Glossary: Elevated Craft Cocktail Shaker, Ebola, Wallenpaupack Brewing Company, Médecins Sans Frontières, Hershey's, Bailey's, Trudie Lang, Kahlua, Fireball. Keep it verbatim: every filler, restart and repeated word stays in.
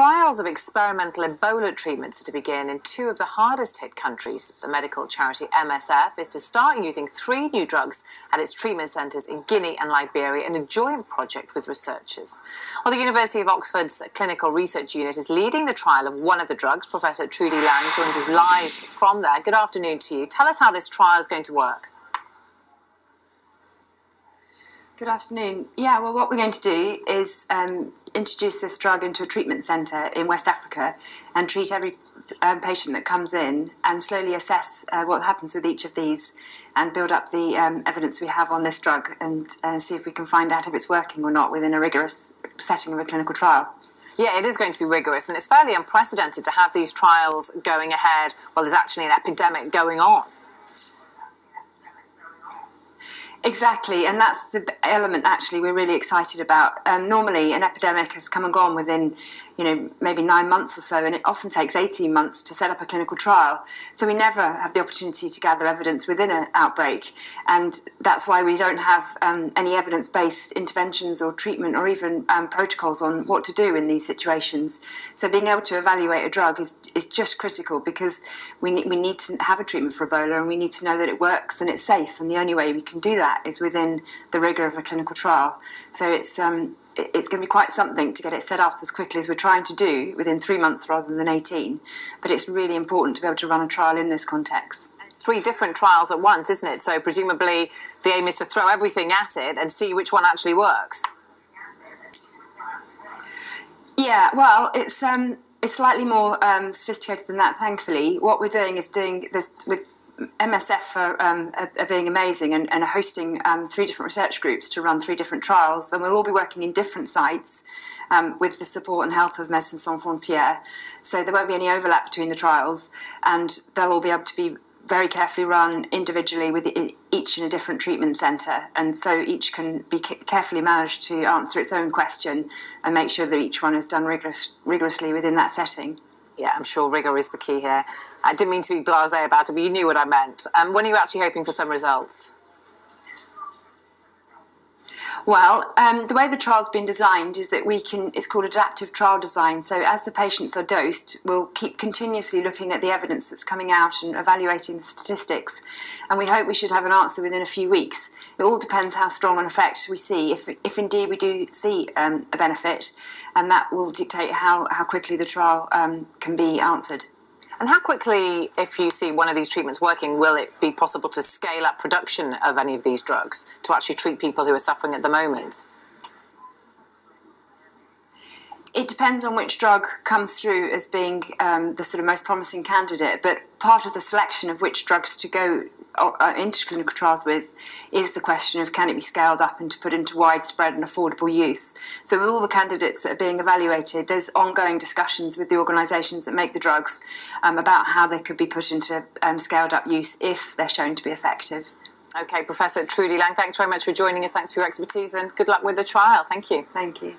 Trials of experimental Ebola treatments are to begin in two of the hardest-hit countries. The medical charity M S F is to start using three new drugs at its treatment centres in Guinea and Liberia in a joint project with researchers. Well, the University of Oxford's Clinical Research Unit is leading the trial of one of the drugs. Professor Trudie Lang joins us live from there. Good afternoon to you. Tell us how this trial is going to work. Good afternoon. Yeah, well, what we're going to do is um, introduce this drug into a treatment centre in West Africa and treat every um, patient that comes in and slowly assess uh, what happens with each of these and build up the um, evidence we have on this drug and uh, see if we can find out if it's working or not within a rigorous setting of a clinical trial. Yeah, it is going to be rigorous, and it's fairly unprecedented to have these trials going ahead while there's actually an epidemic going on. Exactly, and that's the element actually we're really excited about. Um, normally an epidemic has come and gone within, you know, maybe nine months or so, and it often takes eighteen months to set up a clinical trial. So we never have the opportunity to gather evidence within an outbreak, and that's why we don't have um, any evidence-based interventions or treatment or even um, protocols on what to do in these situations. So being able to evaluate a drug is, is just critical, because we, ne we need to have a treatment for Ebola, and we need to know that it works and it's safe, and the only way we can do that is within the rigour of a clinical trial. So it's um, it's going to be quite something to get it set up as quickly as we're trying to do, within three months rather than eighteen. But it's really important to be able to run a trial in this context. It's three different trials at once, isn't it? So presumably the aim is to throw everything at it and see which one actually works. Yeah, well, it's um, it's slightly more um, sophisticated than that, thankfully. What we're doing is doing this with M S F are, um, are, are being amazing and, and are hosting um, three different research groups to run three different trials, and we'll all be working in different sites um, with the support and help of Médecins Sans Frontières, so there won't be any overlap between the trials, and they'll all be able to be very carefully run individually, with each in a different treatment centre, and so each can be carefully managed to answer its own question and make sure that each one is done rigorous, rigorously within that setting. Yeah, I'm sure rigour is the key here. I didn't mean to be blasé about it, but you knew what I meant. Um, when are you actually hoping for some results? Well, um, the way the trial's been designed is that we can, it's called adaptive trial design. So as the patients are dosed, we'll keep continuously looking at the evidence that's coming out and evaluating the statistics. And we hope we should have an answer within a few weeks. It all depends how strong an effect we see, if, if indeed we do see um, a benefit. And that will dictate how, how quickly the trial um, can be answered. And how quickly, if you see one of these treatments working, will it be possible to scale up production of any of these drugs to actually treat people who are suffering at the moment? It depends on which drug comes through as being um, the sort of most promising candidate, but part of the selection of which drugs to go into clinical trials with is the question of can it be scaled up and to put into widespread and affordable use. So with all the candidates that are being evaluated, there's ongoing discussions with the organisations that make the drugs um, about how they could be put into um, scaled up use if they're shown to be effective. Okay, Professor Trudie Lang, thanks very much for joining us. Thanks for your expertise and good luck with the trial. Thank you. Thank you.